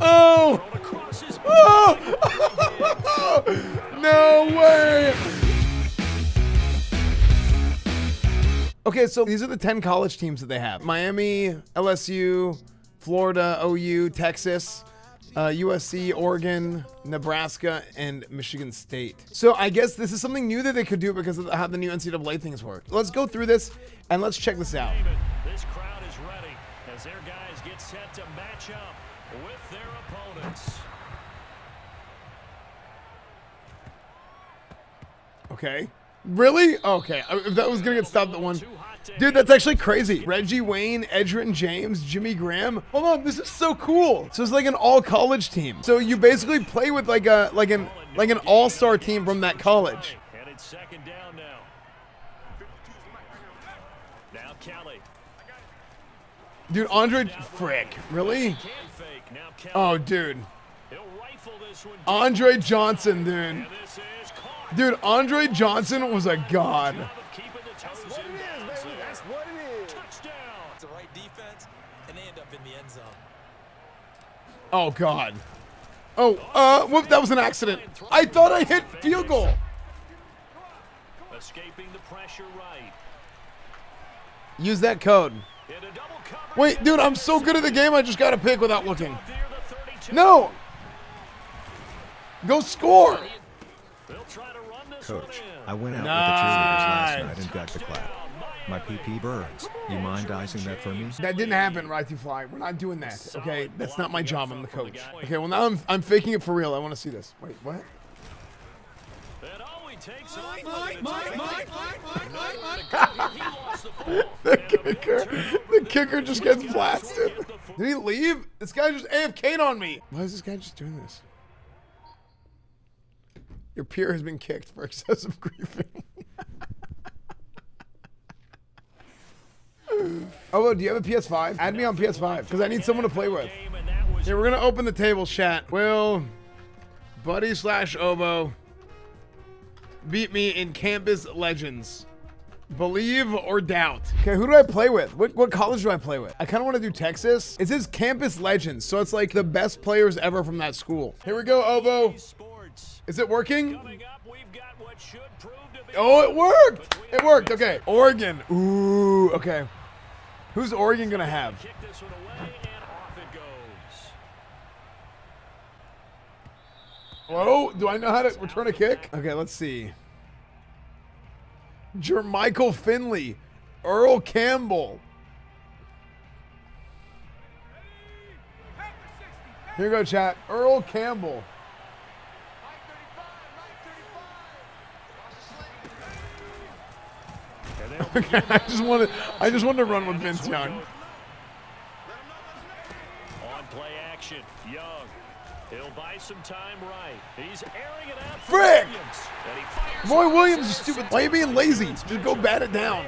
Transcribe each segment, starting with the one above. Oh! Oh! No way! Okay, so these are the 10 college teams that they have. Miami, LSU, Florida, OU, Texas, USC, Oregon, Nebraska, and Michigan State. So I guess this is something new that they could do because of how the new NCAA things work. Let's go through this and let's check this out. This crowd is ready as their guys get set to match up with their opponents. Okay. Really? Okay. If that was going to get stopped at one. Dude, that's actually crazy. Reggie Wayne, Edgerin James, Jimmy Graham. Hold on, this is so cool. So it's like an all-college team. So you basically play with like a like an all-star team from that college. And it's second down now. Now Kelly. Dude, Andre Frick, really? Oh, dude. Andre Johnson, dude. Dude, Andre Johnson was a god. That's what it is, baby. That's what it is. Touchdown. It's the right defense, and they end up in the end zone. Oh god. Oh, whoop! That was an accident. I thought I hit field goal. Escaping the pressure, right? Use that code. Wait, dude, I'm so good at the game. I just got a pick without looking. No. Go score. They'll try to run this Coach, one in. I went out with the cheerleaders last night and got the clap. My PP burns. You mind dicing that for me? That didn't happen, Right Through Fly. We're not doing that, okay? That's not my job. I'm the coach. Okay, well, now I'm faking it for real. I want to see this. Wait, what? The kicker just gets blasted. Did he leave? This guy just AFK'd on me. Why is this guy just doing this? Your peer has been kicked for excessive griefing. Oh, do you have a PS5? Add me on PS5, because I need someone to play with. Yeah, we're going to open the table chat. Will Buddy/Obo beat me in Campus Legends? Believe or doubt? Okay, who do I play with? What college do I play with? I kind of want to do Texas. It says Campus Legends, so it's like the best players ever from that school. Here we go, Obo. Is it working? Up, we've got what should prove to be it worked! It worked, okay. Oregon, ooh, okay. Who's Oregon gonna have? Kick this one away and off it goes. Whoa, do I know how to return a kick? Okay, let's see. Jermichael Finley, Earl Campbell. Here you go, chat, Earl Campbell. Okay, I just wanted to run with Vince Young. On play action, Young. He'll buy some time right. He's airing it out. Frick! Roy Williams is stupid. Why are you being lazy? Just go bat it down.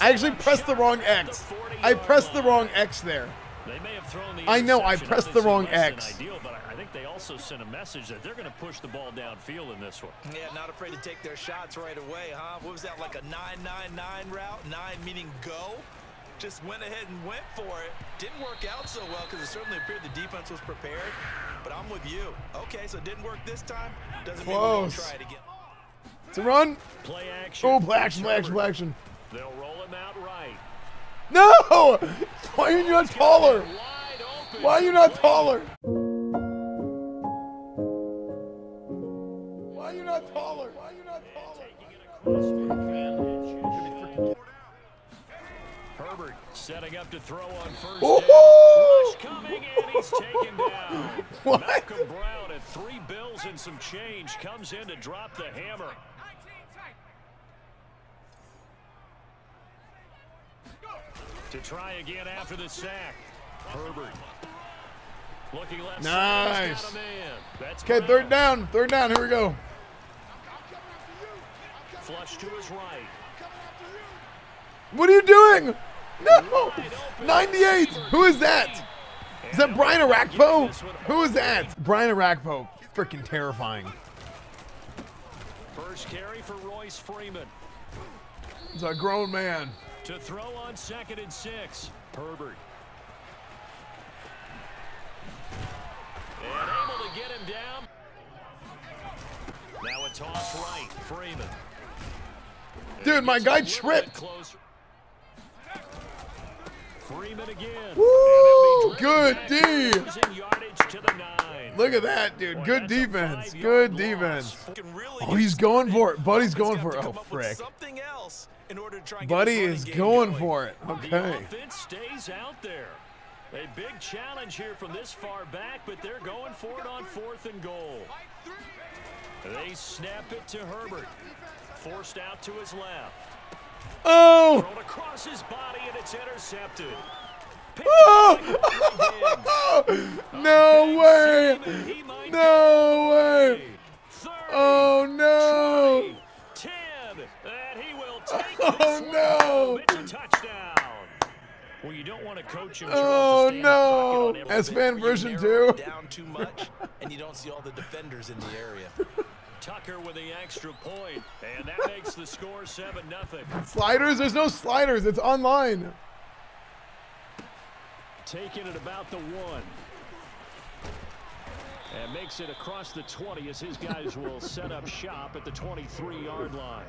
I actually pressed the wrong X. I pressed the wrong X there. They may have thrown the I know I pressed the wrong X. Ideal, but I think they also sent a message that they're going to push the ball downfield in this one. Yeah, not afraid to take their shots right away, huh? What was that, like a 9-9-9 route? 9 meaning go. Just went ahead and went for it. Didn't work out so well because it certainly appeared the defense was prepared. But I'm with you. Okay, so it didn't work this time. Doesn't mean we won't try it again. It's a run. Play action. Oh, play action, play action, play action. They'll roll him out right. No! Why are you not taller? Why are you not taller? Why are you not taller? Why are you not taller? Herbert setting up to throw on first. Whoohoo! Coming and he's taken down. Malcolm Brown at $3 and some change comes in to drop the hammer. To try again after the sack. Herbert. Looking left. Nice. Okay, third down. Third down. Here we go. Flush to his right. What are you doing? No. 98. Who is that? Is that Brian Orakpo? Who is that? Brian Orakpo. Freaking terrifying. First carry for Royce Freeman. He's a grown man. To throw on 2nd and 6, Herbert. Toss right, Freeman. Dude, my guy tripped. Freeman again. Woo! Good D. Look at that, dude. Good defense. Good defense. Oh, he's going for it. Buddy's going for it. Oh, frick. Buddy is going for it. Okay. Offense stays out there. A big challenge here from this far back, but they're going for it on 4th and goal. They snap it to Herbert. Forced out to his left. Oh! Thrown across his body and it's intercepted. Oh! No way! No way! Oh no! Oh no! Well, you don't want to coach him. Oh no! S-Fan version 2. Down too much, and you don't see all the defenders in the area. Tucker with the extra point, and that makes the score 7-0. Sliders? There's no sliders. It's online. Taking it about the 1. And makes it across the 20 as his guys will set up shop at the 23-yard line.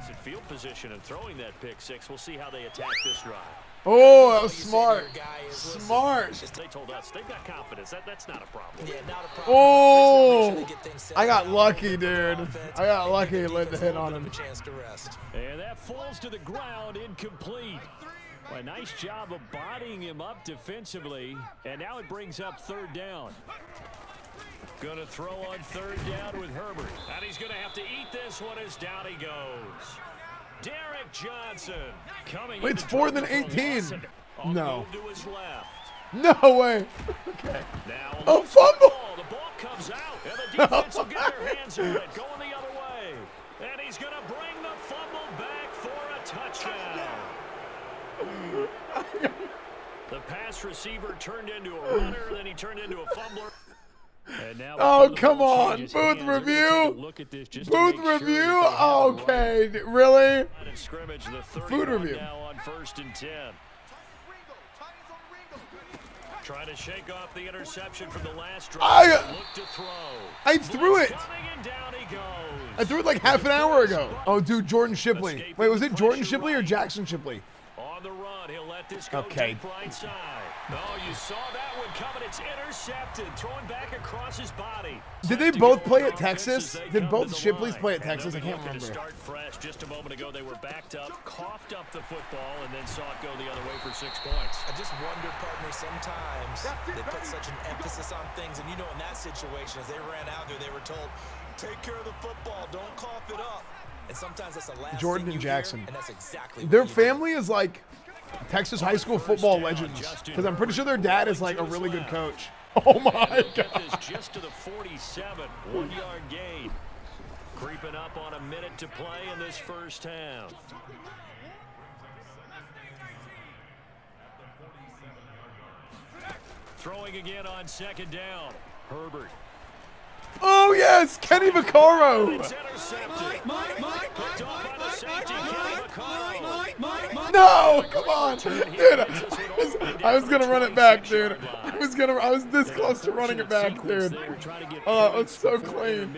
It's in field position and throwing that pick six. We'll see how they attack this drive. Oh, that was smart. Smart. They told us they've got confidence. That's not a problem. Yeah, not a problem. Oh, I got lucky, dude. I got lucky and let the hit on him. And that falls to the ground, incomplete. Well, a nice job of bodying him up defensively. And now it brings up 3rd down. Going to throw on 3rd down with Herbert. And he's going to have to eat this one as down he goes. Derek Johnson coming. Wait, it's 4th and 18. No. To his left. No way. Okay. Now, oh, fumble. The ball comes out, and the defense will get their hands on it. Going the other way. And he's going to bring the fumble back for a touchdown. The pass receiver turned into a runner, then he turned into a fumbler. And now oh, come on. Booth review. Booth review. Okay, really? Food review. Now on 1st and 10. Trying to shake off the interception from the last drive. I threw it. I threw it like half an hour ago. Oh, dude, Jordan Shipley. Wait, was it Jordan Shipley or Jackson Shipley? On the run, he'll let this go deep right side. Oh, you saw that one coming. It's intercepted, thrown back across his body. Did they both play at Texas? Did both Shipleys play at Texas? I can't remember. Start fresh. Just a moment ago, they were backed up, coughed up the football, and then saw it go the other way for 6 points. I just wonder, partner, sometimes they put such an emphasis on things, and you know, in that situation, as they ran out there, they were told, take care of the football, don't cough it up. And sometimes that's the last Jordan and Jackson. Hear, and that's exactly their family do. Is like Texas high school football legends, because I'm pretty sure their dad is like a really good coach. Oh my God! Just to the 47, 1 yard gain, creeping up on a minute to play in this 1st half. Throwing again on 2nd down, Herbert. Oh yes, Kenny Vaccaro. No, come on, dude. I was gonna run it back, dude. I was this close to running it back, dude. Oh, it's so clean.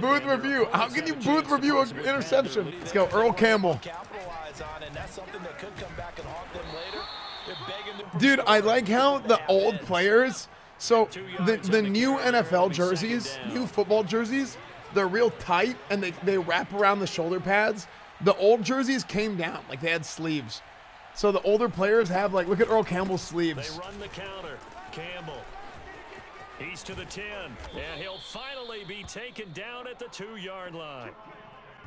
Booth review. How can you booth review an interception? Let's go, Earl Campbell. Dude, I like how the old players. So the new NFL jerseys, new football jerseys, they're real tight and they wrap around the shoulder pads. The old jerseys came down, like they had sleeves. So the older players have like, look at Earl Campbell's sleeves. They run the counter, Campbell. He's to the 10, and he'll finally be taken down at the 2-yard line.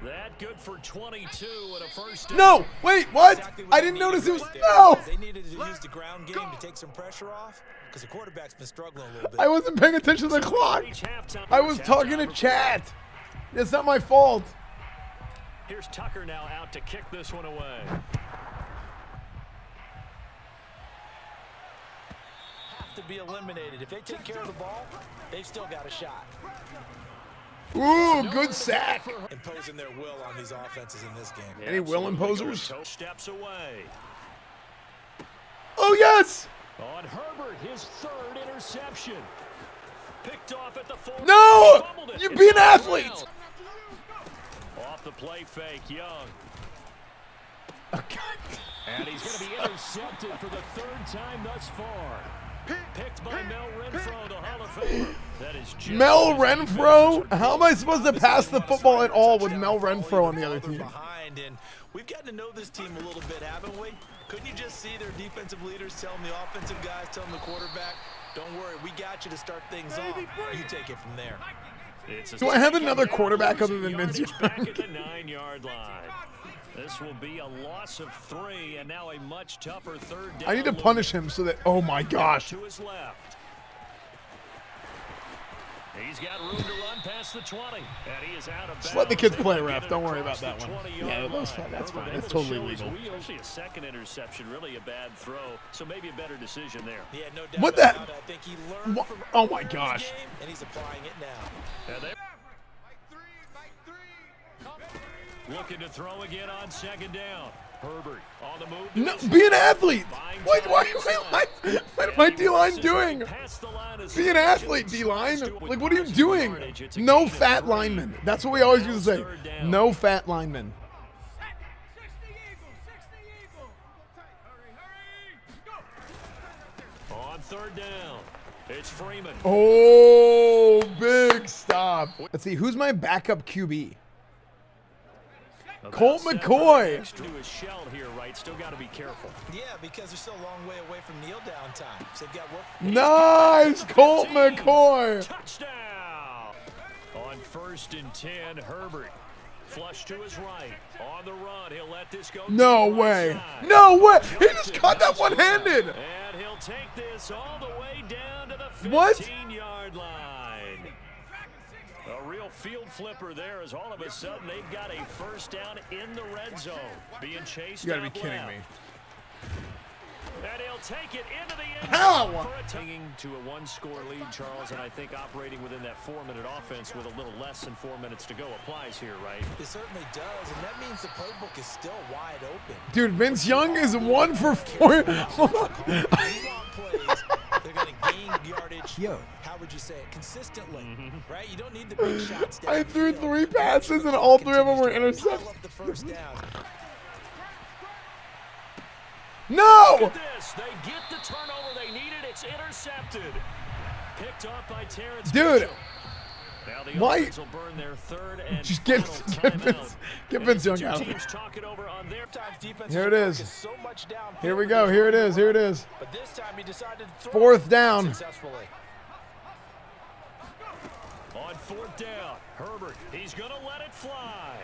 That good for 22 and a 1st down. No, wait, what? Exactly what I didn't notice it was no. They needed to use the ground game to take some pressure off because the quarterback's been struggling a little bit. I wasn't paying attention to the clock. I was talking to chat. It's not my fault. Here's Tucker now out to kick this one away. Have to be eliminated. If they take care of the ball, they've still got a shot. Ooh, good sack. Imposing their will on these offenses in this game. Yeah, any will imposers? Steps away. Oh, yes. On Herbert, his 3rd interception. Picked off at the 4. No! You be an athlete! Off the play fake, Young. Okay. And he's going to be intercepted for the 3rd time thus far. Picked by Mel Renfro, the Hall of Famer. That is just Mel Renfro? How am I supposed to pass the football at all with Mel Renfro on the other team? And we've gotten to know this team a little bit, haven't we? Couldn't you just see their defensive leaders telling the offensive guys, telling the quarterback, don't worry, we got you to start things off. You take it from there. Do I have another quarterback other than Vince Young? Back at the 9-yard line. This will be a loss of 3 and now a much tougher 3rd down. I need to punish him so that, oh my gosh. To his left. He's got room to run past the 20. And he is out of bounds. Just let the kids play, ref. Don't worry about that one. Yeah, that was fine. That's fine. That's totally legal. Actually, a second interception, really a bad throw. So maybe a better decision there. Yeah, no doubt. What the? I think he learned from the oh my gosh. And he's applying it now. And looking to throw again on 2nd down. Herbert on the move. No, be an athlete. What my D-line doing? Be an athlete, D-line. Like, what are you doing? No fat linemen. That's what we always used to say. No fat linemen. On 3rd down, it's Freeman. Oh, big stop. Let's see, who's my backup QB? Colt McCoy. Nice, Colt McCoy. Touchdown. On 1st and 10, Herbert. Flush to his right. On the run, he'll let this go. No way. No way. He just caught that one-handed. And he'll take this all the way down to the 15-yard line. A real field flipper there as all of a sudden they've got a 1st down in the red zone. Being chased. You gotta be kidding me. And he'll take it into the end zone. How? Taking to a 1-score lead, Charles, and I think operating within that 4-minute offense with a little less than 4 minutes to go applies here, right? It certainly does, and that means the playbook is still wide open. Dude, Vince Young is 1 for 4. They're going to gain yardage. Yo. How would you say it? Consistently, right? You don't need the big shots. I threw 3 passes and all 3 of them were intercepted. The 1st down. No! Look at this. They get the turnover they needed. It's intercepted. Picked off by Terrence. Dude. Now the Offense will burn their 3rd and just get Vince Young out. Here it is. So much down. Here we go. Here it is. Here it is. But this time he decided to throw 4th down. On 4th down, Herbert. He's going to let it fly.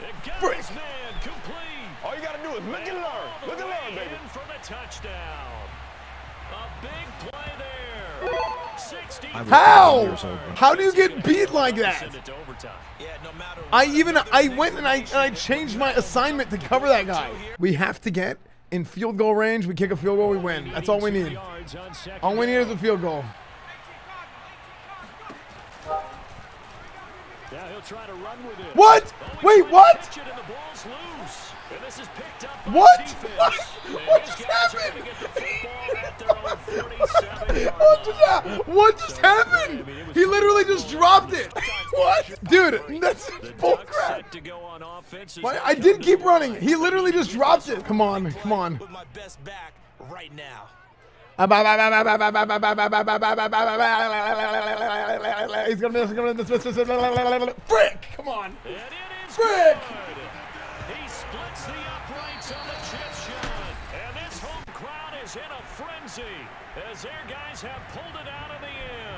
It got his man complete. All you got to do is look and learn. Look and learn, baby. For the touchdown. A big play there. How? How do you get beat like that? I went and I changed my assignment to cover that guy. We have to get in field goal range. We kick a field goal, we win. That's all we need. All we need is a field goal. What? Wait, what? What? What just happened? What just happened? He literally just dropped it. What? Dude, that's bullcrap. I did keep running. He literally just dropped it. Come on, come on. He's gonna miss. Frick! Come on! Frick! He splits the uprights on the chip shot, and this home crowd is in a frenzy as their guys have pulled it out of the air.